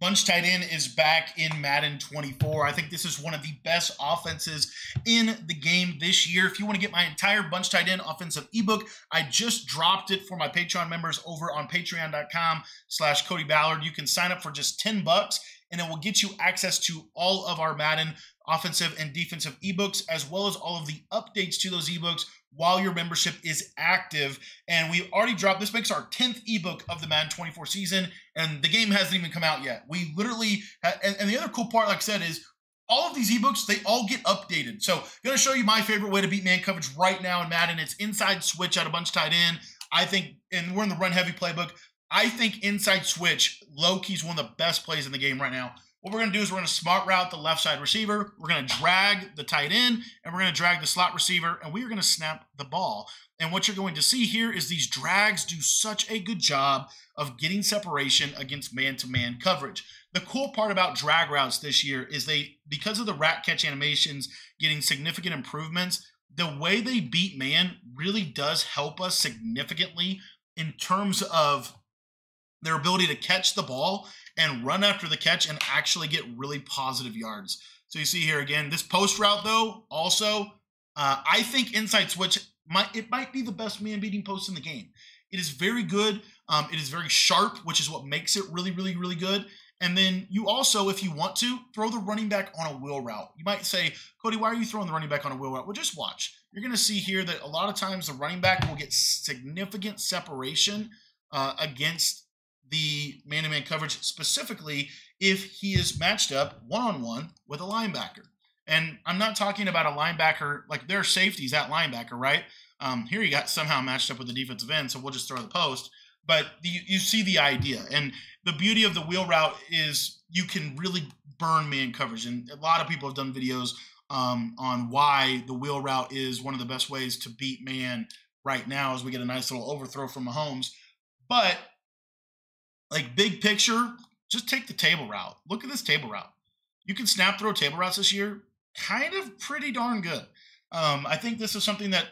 Bunch tight end is back in Madden 24. I think this is one of the best offenses in the game this year. If you want to get my entire Bunch tight end offensive ebook, I just dropped it for my Patreon members over on patreon.com/Cody Ballard. You can sign up for just $10 and it will get you access to all of our Madden offensive and defensive ebooks, as well as all of the updates to those ebooks while your membership is active. And we already dropped, this makes our 10th ebook of the Madden 24 season, and the game hasn't even come out yet. We literally, and the other cool part, like I said, is all of these ebooks, they all get updated. So I'm going to show you my favorite way to beat man coverage right now in Madden. It's inside switch out of Bunch tight end. I think, and we're in the run heavy playbook, I think inside switch, low-key, is one of the best plays in the game right now. What we're going to do is we're going to smart route the left side receiver. We're going to drag the tight end, and we're going to drag the slot receiver, and we are going to snap the ball. And what you're going to see here is these drags do such a good job of getting separation against man-to-man coverage. The cool part about drag routes this year is they, because of the rat catch animations getting significant improvements, the way they beat man really does help us significantly in terms of their ability to catch the ball and run after the catch and actually get really positive yards. So you see here again, this post route though, also, I think inside switch, it might be the best man beating post in the game. It is very good. It is very sharp, which is what makes it really, really, really good. And then you also, if you want to, throw the running back on a wheel route. You might say, Cody, why are you throwing the running back on a wheel route? Well, just watch. You're going to see here that a lot of times the running back will get significant separation against the man-to-man coverage, specifically if he is matched up one-on-one with a linebacker. And I'm not talking about a linebacker, like there are safeties at linebacker, right? Here he got somehow matched up with the defensive end, so we'll just throw the post. But you see the idea. And the beauty of the wheel route is you can really burn man coverage. And a lot of people have done videos on why the wheel route is one of the best ways to beat man right now, as we get a nice little overthrow from Mahomes. But like big picture, just take the table route. Look at this table route. You can snap throw table routes this year, kind of pretty darn good. I think this is something that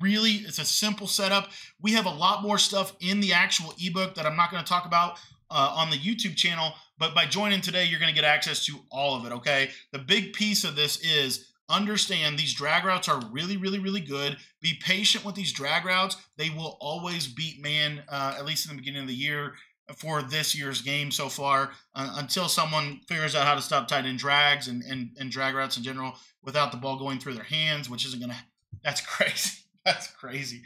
really is a simple setup. We have a lot more stuff in the actual ebook that I'm not going to talk about on the YouTube channel, but by joining today, you're going to get access to all of it, okay? The big piece of this is understand these drag routes are really, really, really good. Be patient with these drag routes. They will always beat man, at least in the beginning of the year, for this year's game so far, until someone figures out how to stop tight end drags and drag routes in general without the ball going through their hands, which isn't gonna. That's crazy. That's crazy.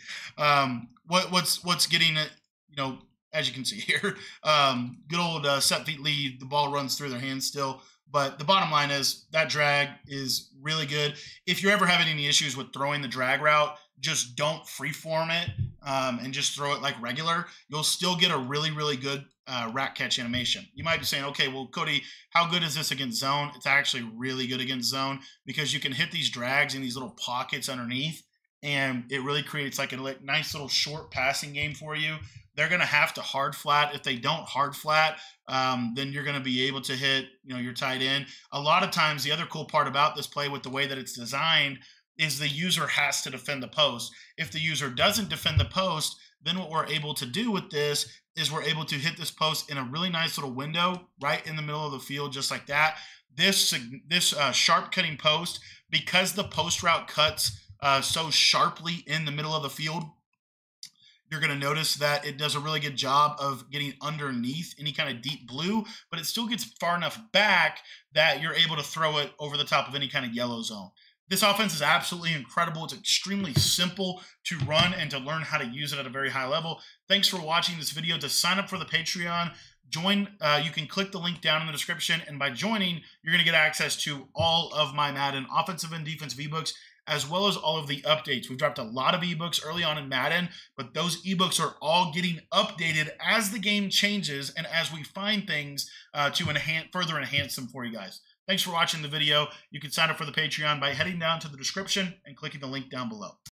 What's getting it? You know, as you can see here, good old set feet lead. The ball runs through their hands still. But the bottom line is that drag is really good. If you're ever having any issues with throwing the drag route, just don't freeform it and just throw it like regular. You'll still get a really, really good rat catch animation. You might be saying, okay, well, Cody, how good is this against zone? It's actually really good against zone because you can hit these drags in these little pockets underneath, and it really creates like a nice little short passing game for you. They're going to have to hard flat. If they don't hard flat, then you're going to be able to hit, you know, your tight end. A lot of times, the other cool part about this play with the way that it's designed is the user has to defend the post. If the user doesn't defend the post, then what we're able to do with this is we're able to hit this post in a really nice little window right in the middle of the field, just like that. This sharp cutting post, because the post route cuts so sharply in the middle of the field, you're going to notice that it does a really good job of getting underneath any kind of deep blue, but it still gets far enough back that you're able to throw it over the top of any kind of yellow zone. This offense is absolutely incredible. It's extremely simple to run and to learn how to use it at a very high level. Thanks for watching this video. To sign up for the Patreon, join. You can click the link down in the description, and by joining, you're going to get access to all of my Madden offensive and defensive ebooks, as well as all of the updates. We've dropped a lot of ebooks early on in Madden, but those ebooks are all getting updated as the game changes and as we find things to further enhance them for you guys. Thanks for watching the video. You can sign up for the Patreon by heading down to the description and clicking the link down below.